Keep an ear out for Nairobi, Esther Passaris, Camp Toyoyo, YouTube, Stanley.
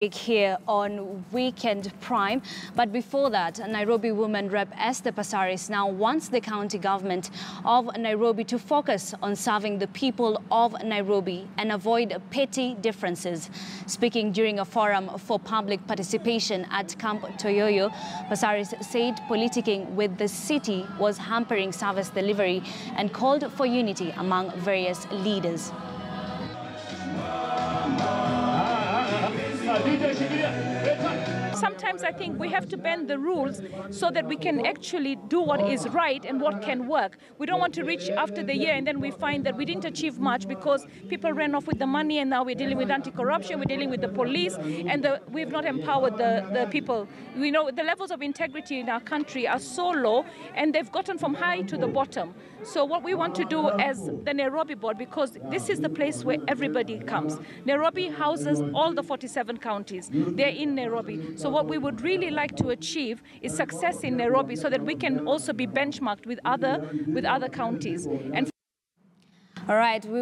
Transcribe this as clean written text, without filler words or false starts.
Here on Weekend Prime. But before that, Nairobi woman rep Esther Passaris now wants the county government of Nairobi to focus on serving the people of Nairobi and avoid petty differences. Speaking during a forum for public participation at Camp Toyoyo, Passaris said politicking with the city was hampering service delivery and called for unity among various leaders. Sometimes I think we have to bend the rules so that we can actually do what is right and what can work. We don't want to reach after the year and then we find that we didn't achieve much because people ran off with the money, and now we're dealing with anti-corruption, we're dealing with the police, and we've not empowered the people. We know the levels of integrity in our country are so low, and they've gotten from high to the bottom. So what we want to do as the Nairobi board, because this is the place where everybody comes. Nairobi houses all the 47 counties. They're in Nairobi. So what we would really like to achieve is success in Nairobi, so that we can also be benchmarked with other counties. And all right.